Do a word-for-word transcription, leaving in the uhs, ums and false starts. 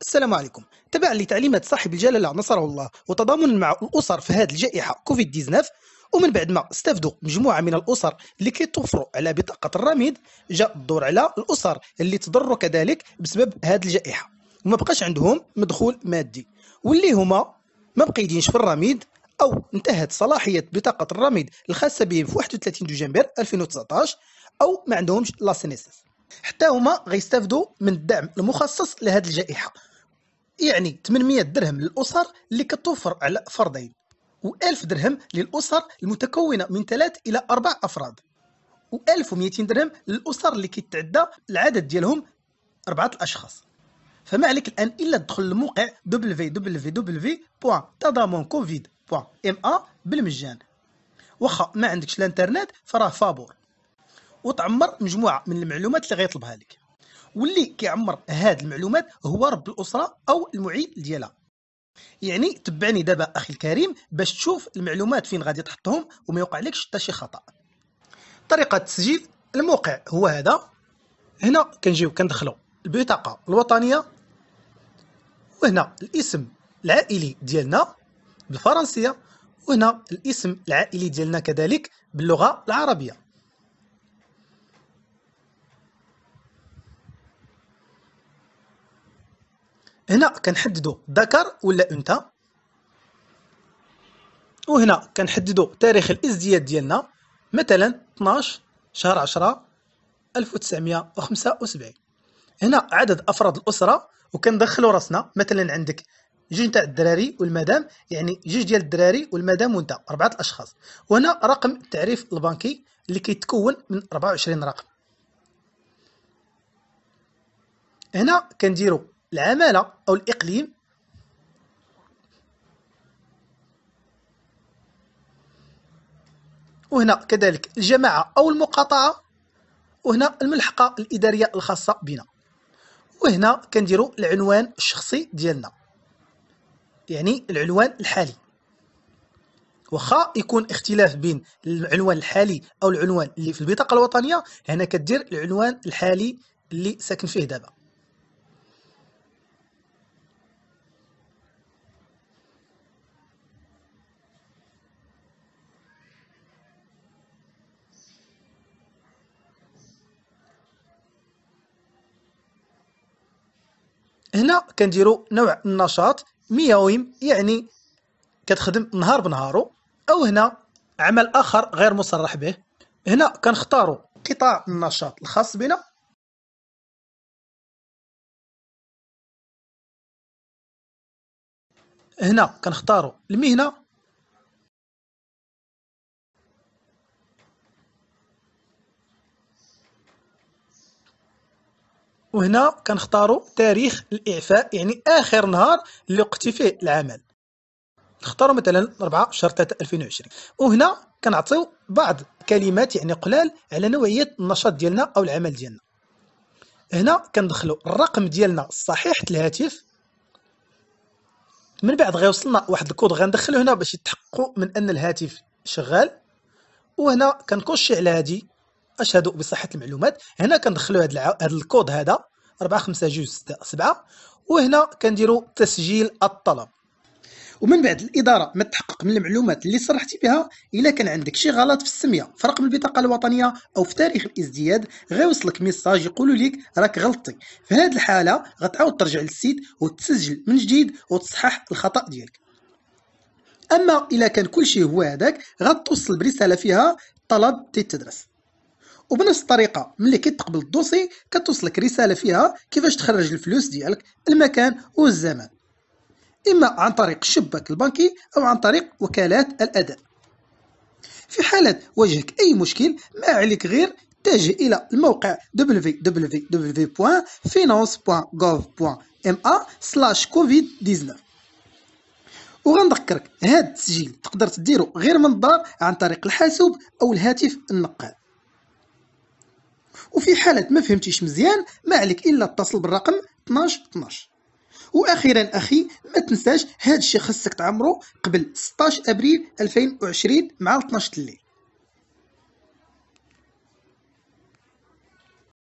السلام عليكم. تبعا لتعليمات صاحب الجلالة نصره الله وتضامن مع الأسر في هذه الجائحة كوفيد تسعة عشر، ومن بعد ما استفدوا مجموعة من الأسر اللي كيتوفروا على بطاقة الرميد، جاء الدور على الأسر اللي تضروا كذلك بسبب هذه الجائحة وما بقاش عندهم مدخول مادي، واللي هما ما بقيدينش في الرميد أو انتهت صلاحية بطاقة الرميد الخاصة بهم في واحد وثلاثين دجنبر ألفين وتسعة عشر أو ما عندهمش لاسينيسيس. حتى هما غيستافدوا من الدعم المخصص لهذه الجائحة، يعني ثمانمائة درهم للأسر اللي كتوفر على فردين، و1000 درهم للأسر المتكونة من ثلاث إلى أربع أفراد، و1200 درهم للأسر اللي كيتعدى العدد ديالهم أربعة الأشخاص. فما عليك الآن إلا تدخل للموقع دبليو دبليو دبليو دوت تادامون كوفيد دوت ما بالمجان، واخا ما عندكش الانترنت فراه فابور، وتعمر مجموعة من المعلومات اللي غيطلبها لك، واللي كيعمر هاد المعلومات هو رب الأسرة أو المعيد ديالها. يعني تبعني دابا أخي الكريم باش تشوف المعلومات فين غادي تحطهم وما يوقع لكش حتى شي خطأ. طريقة التسجيل، الموقع هو هذا، هنا كنجيو كندخلو البطاقة الوطنية، وهنا الاسم العائلي ديالنا بالفرنسية، وهنا الاسم العائلي ديالنا كذلك باللغة العربية. هنا كنحددوا ذكر ولا انثى، وهنا كنحددوا تاريخ الازدياد ديالنا، مثلا اثناش شهر عشرة ألف وتسعمائة وخمسة وسبعين. هنا عدد افراد الاسره، وكندخلوا راسنا، مثلا عندك جوج تاع الدراري والمدام، يعني جوج ديال الدراري والمدام وانت اربعه الاشخاص. وهنا رقم التعريف البنكي اللي كيتكون من أربعة وعشرين رقم. هنا كنديروا العمالة أو الإقليم، وهنا كذلك الجماعة أو المقاطعة، وهنا الملحقة الإدارية الخاصة بنا، وهنا كنديروا العنوان الشخصي ديالنا، يعني العنوان الحالي، واخا يكون اختلاف بين العنوان الحالي أو العنوان اللي في البطاقة الوطنية. هنا كدير العنوان الحالي اللي ساكن فيه دابا. هنا كنديروا نوع النشاط ميويم، يعني كتخدم نهار بنهارو، او هنا عمل اخر غير مصرح به. هنا كنختاروا قطاع النشاط الخاص بنا، هنا كنختاروا المهنة، وهنا كنختاروا تاريخ الإعفاء، يعني آخر نهار اللي وقفتي فيه العمل، نختاروا مثلا أربعة شهر ثلاثة ألفين وعشرين. وهنا كنعطيو بعض الكلمات يعني قلال على نوعية النشاط ديالنا أو العمل ديالنا. هنا كندخلوا الرقم ديالنا الصحيح الهاتف، من بعد غيوصلنا واحد الكود غندخلو هنا باش يتحققوا من أن الهاتف شغال، وهنا كنكوشي على هادي أشهد بصحة المعلومات. هنا كندخلوا هذا الع... هذا الكود هذا أربعة خمسة جوج ستة سبعة، وهنا كنديروا تسجيل الطلب. ومن بعد الإدارة ما تحقق من المعلومات اللي صرحتي بها، إلا كان عندك شي غلط في السمية، في رقم البطاقة الوطنية أو في تاريخ الإزدياد، غيوصلك ميساج يقولوا لك راك غلطتي. في هذه الحالة غتعاود ترجع للسيت وتسجل من جديد وتصحح الخطأ ديالك. أما إلا كان كل شيء هو هذاك، غتوصل برسالة فيها طلب تيتدرس. وبنفس الطريقه ملي كتقبل الدوسي كتوصلك رساله فيها كيفاش تخرج الفلوس ديالك، المكان والزمان، اما عن طريق الشباك البنكي او عن طريق وكالات الاداء. في حاله واجهك اي مشكل، ما عليك غير تجي الى الموقع دبليو دبليو دبليو دوت فاينانس دوت جوف دوت ما سلاش كوفيد تسعة عشر. وغنذكرك هذا التسجيل تقدر تديرو غير من الدار عن طريق الحاسوب او الهاتف النقال. وفي حالة ما فهمتيش مزيان، ما عليك إلا اتصل بالرقم اثناش اثناش. وأخيرا أخي، ما تنساش هاد الشي خصك تعمرو قبل ستة عشر أبريل ألفين وعشرين مع اثناش الليل.